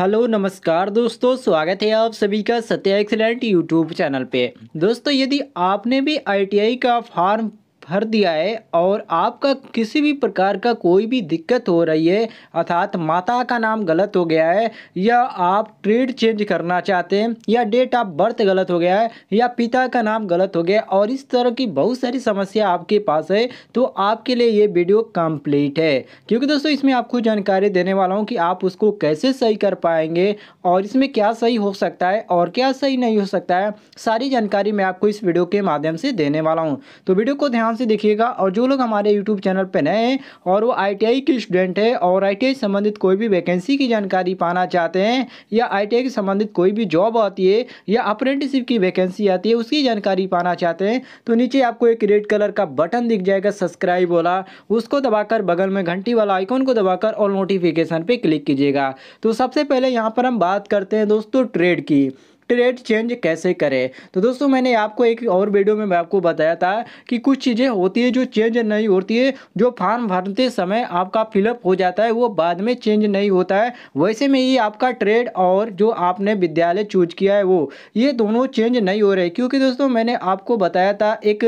Hello नमस्कार दोस्तों, स्वागत है आप सभी का सत्या एक्सीलेंट यूट्यूब चैनल पे। दोस्तों, यदि आपने भी ITI का फॉर्म भर दिया है और आपका किसी भी प्रकार का कोई भी दिक्कत हो रही है, अर्थात माता का नाम गलत हो गया है या आप ट्रेड चेंज करना चाहते हैं या डेट ऑफ बर्थ गलत हो गया है या पिता का नाम गलत हो गया और इस तरह की बहुत सारी समस्या आपके पास है, तो आपके लिए ये वीडियो कंप्लीट है, क्योंकि दोस्तों इसमें आपको जानकारी देने वाला हूँ कि आप उसको कैसे सही कर पाएंगे और इसमें क्या सही हो सकता है और क्या सही नहीं हो सकता है। सारी जानकारी मैं आपको इस वीडियो के माध्यम से देने वाला हूँ, तो वीडियो को ध्यान से देखिएगा। और जो लोग हमारे YouTube चैनल पर नए हैं और वो ITI के स्टूडेंट है और ITI से संबंधित कोई भी वैकेंसी की जानकारी पाना चाहते हैं या ITI के संबंधित कोई भी जॉब आती है या अप्रेंटिसशिप की वैकेंसी आती है उसकी जानकारी पाना चाहते हैं, तो नीचे आपको एक रेड कलर का बटन दिख जाएगा सब्सक्राइब वाला, उसको दबाकर बगल में घंटी वाला आइकॉन को दबाकर और नोटिफिकेशन पर क्लिक कीजिएगा। तो सबसे पहले यहाँ पर हम बात करते हैं दोस्तों ट्रेड की, ट्रेड चेंज कैसे करें। तो दोस्तों मैंने आपको एक और वीडियो में मैं आपको बताया था कि कुछ चीज़ें होती है जो चेंज नहीं होती है, जो फॉर्म भरते समय आपका फिलअप हो जाता है वो बाद में चेंज नहीं होता है। वैसे में ये आपका ट्रेड और जो आपने विद्यालय चूज किया है वो ये दोनों चेंज नहीं हो रहे, क्योंकि दोस्तों मैंने आपको बताया था एक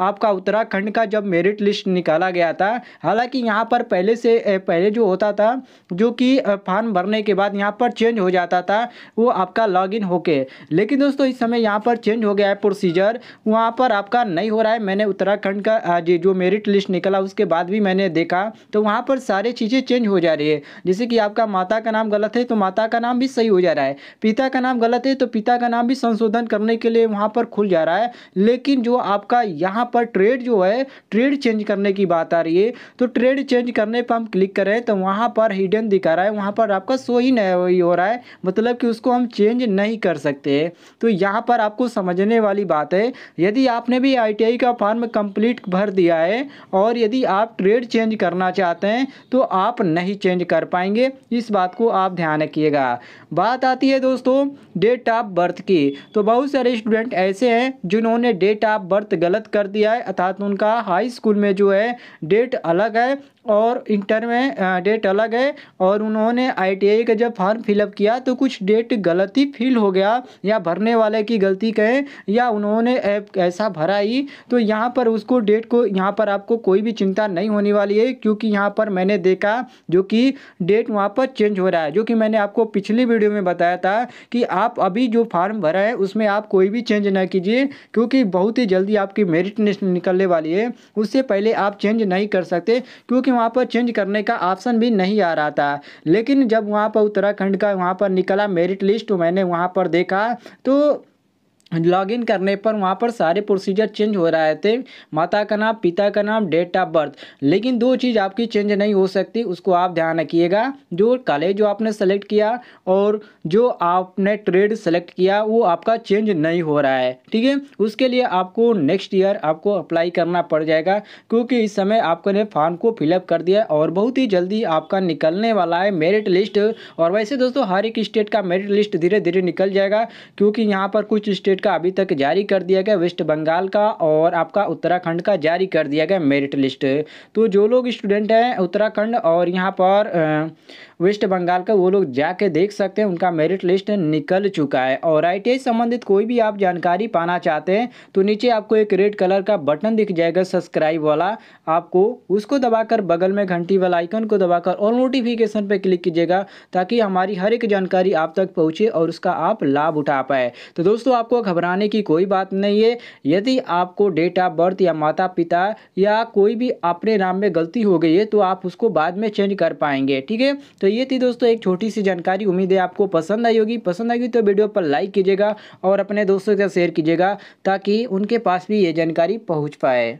आपका उत्तराखंड का जब मेरिट लिस्ट निकाला गया था, हालाँकि यहाँ पर पहले जो होता था जो कि फॉर्म भरने के बाद यहाँ पर चेंज हो जाता था वो आपका लॉग इन होके, लेकिन दोस्तों इस समय यहाँ पर चेंज हो गया है प्रोसीजर, वहाँ पर आपका नहीं हो रहा है। मैंने उत्तराखंड का जो मेरिट लिस्ट निकला उसके बाद भी मैंने देखा तो वहाँ पर सारी चीज़ें चेंज हो जा रही है, जैसे कि आपका माता का नाम गलत है तो माता का नाम भी सही हो जा रहा है, पिता का नाम गलत है तो पिता का नाम भी संशोधन करने के लिए वहाँ पर खुल जा रहा है। लेकिन जो आपका यहाँ पर ट्रेड जो है, ट्रेड चेंज करने की बात आ रही है, तो ट्रेड चेंज करने पर हम क्लिक करें तो वहाँ पर हिडन दिखा रहा है, वहाँ पर आपका शो ही नहीं हो रहा है, मतलब कि उसको हम चेंज नहीं कर सकते। तो यहाँ पर आपको समझने वाली बात है, यदि आपने भी ITI का फॉर्म कंप्लीट भर दिया है और यदि आप ट्रेड चेंज करना चाहते हैं तो आप नहीं चेंज कर पाएंगे, इस बात को आप ध्यान रखिएगा। बात आती है दोस्तों डेट ऑफ बर्थ की, तो बहुत सारे स्टूडेंट ऐसे हैं जिन्होंने डेट ऑफ बर्थ गलत कर दिया है, अर्थात उनका हाई स्कूल में जो है डेट अलग है और इंटर में डेट अलग है और उन्होंने ITI का जब फॉर्म फिलअप किया तो कुछ डेट गलती फिल हो गया या भरने वाले की गलती कहें या उन्होंने ऐसा भरा ही, तो यहाँ पर उसको डेट को यहाँ पर आपको कोई भी चिंता नहीं होने वाली है, क्योंकि यहाँ पर मैंने देखा जो कि डेट वहाँ पर चेंज हो रहा है, जो कि मैंने आपको पिछली वीडियो में बताया था कि आप अभी जो फॉर्म भरा है उसमें आप कोई भी चेंज ना कीजिए, क्योंकि बहुत ही जल्दी आपकी मेरिट लिस्ट निकलने वाली है, उससे पहले आप चेंज नहीं कर सकते, क्योंकि वहाँ पर चेंज करने का ऑप्शन भी नहीं आ रहा था। लेकिन जब वहाँ पर उत्तराखंड का वहाँ पर निकला मेरिट लिस्ट, तो मैंने वहाँ पर देखा तो लॉगिन करने पर वहाँ पर सारे प्रोसीजर चेंज हो रहे थे, माता का नाम, पिता का नाम, डेट ऑफ बर्थ, लेकिन दो चीज़ आपकी चेंज नहीं हो सकती, उसको आप ध्यान रखिएगा। जो कॉलेज जो आपने सेलेक्ट किया और जो आपने ट्रेड सेलेक्ट किया वो आपका चेंज नहीं हो रहा है, ठीक है। उसके लिए आपको नेक्स्ट ईयर आपको अप्लाई करना पड़ जाएगा, क्योंकि इस समय आपने फॉर्म को फिलअप कर दिया और बहुत ही जल्दी आपका निकलने वाला है मेरिट लिस्ट। और वैसे दोस्तों हर एक स्टेट का मेरिट लिस्ट धीरे धीरे निकल जाएगा, क्योंकि यहाँ पर कुछ स्टेट का अभी तक जारी कर दिया गया, वेस्ट बंगाल का और आपका उत्तराखंड का जारी कर दिया गया मेरिट लिस्ट। तो जो लोग स्टूडेंट हैं उत्तराखंड और यहाँ पर वेस्ट बंगाल का, वो लोग जाके देख सकते हैं, उनका मेरिट लिस्ट निकल चुका है। और ITI संबंधित कोई भी आप जानकारी पाना चाहते हैं तो नीचे आपको एक रेड कलर का बटन दिख जाएगा सब्सक्राइब वाला, आपको उसको दबाकर बगल में घंटी वाला आइकन को दबाकर और नोटिफिकेशन पर क्लिक कीजिएगा, ताकि हमारी हर एक जानकारी आप तक पहुँचे और उसका आप लाभ उठा पाए। तो दोस्तों आपको घबराने की कोई बात नहीं है, यदि आपको डेट ऑफ बर्थ या माता पिता या कोई भी अपने नाम में गलती हो गई है तो आप उसको बाद में चेंज कर पाएंगे, ठीक है। तो ये थी दोस्तों एक छोटी सी जानकारी, उम्मीद है आपको पसंद आई होगी। पसंद आई तो वीडियो पर लाइक कीजिएगा और अपने दोस्तों के साथ शेयर कीजिएगा, ताकि उनके पास भी ये जानकारी पहुँच पाए।